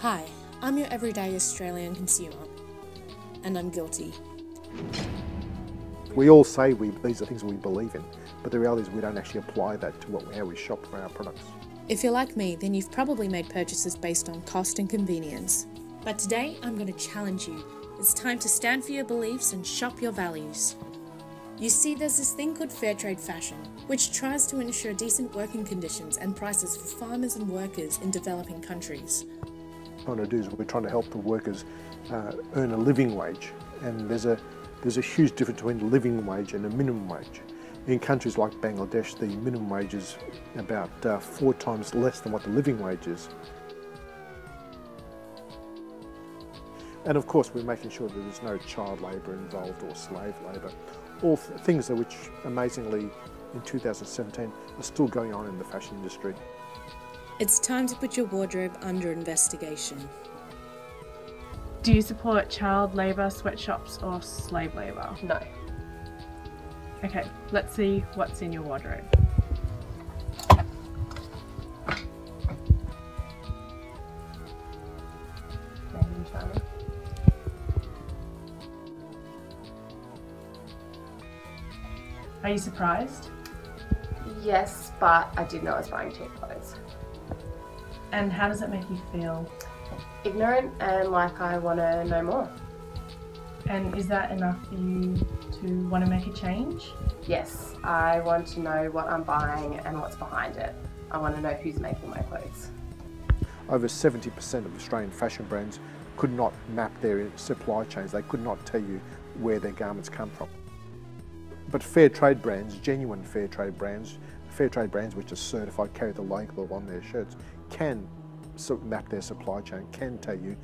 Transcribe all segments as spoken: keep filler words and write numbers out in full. Hi, I'm your everyday Australian consumer, and I'm guilty. We all say we, these are things we believe in, but the reality is we don't actually apply that to what, how we shop for our products. If you're like me, then you've probably made purchases based on cost and convenience. But today, I'm going to challenge you. It's time to stand for your beliefs and shop your values. You see, there's this thing called fair trade fashion, which tries to ensure decent working conditions and prices for farmers and workers in developing countries. What we're trying to do is we're trying to help the workers uh, earn a living wage, and there's a There's a huge difference between a living wage and a minimum wage. In countries like Bangladesh, the minimum wage is about uh, four times less than what the living wage is. And of course, we're making sure that there's no child labour involved or slave labour, all th things that which, amazingly, in two thousand seventeen, are still going on in the fashion industry. It's time to put your wardrobe under investigation. Do you support child labour, sweatshops or slave labour? No. Okay, let's see what's in your wardrobe. Made in China. Are you surprised? Yes, but I did know I was buying cheap clothes. And how does it make you feel? Ignorant and like I want to know more. And is that enough for you to want to make a change? Yes, I want to know what I'm buying and what's behind it. I want to know who's making my clothes. Over seventy percent of Australian fashion brands could not map their supply chains. They could not tell you where their garments come from. But fair trade brands, genuine fair trade brands, fair trade brands which are certified, carry the loincloth on their shirts, can map their supply chain, can tell you,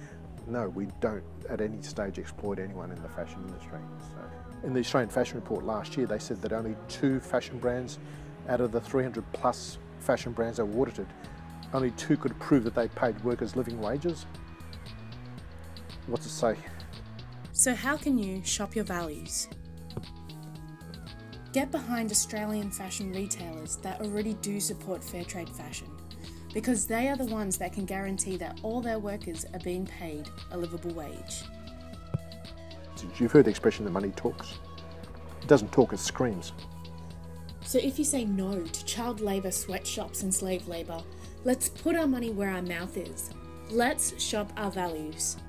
no, we don't at any stage exploit anyone in the fashion industry. So, in the Australian Fashion Report last year, they said that only two fashion brands out of the three hundred plus fashion brands that were audited, only two could prove that they paid workers living wages. What's it say? So how can you shop your values? Get behind Australian fashion retailers that already do support fair trade fashion, because they are the ones that can guarantee that all their workers are being paid a livable wage. You've heard the expression, the money talks. It doesn't talk, it screams. So if you say no to child labour, sweatshops and slave labour, let's put our money where our mouth is. Let's shop our values.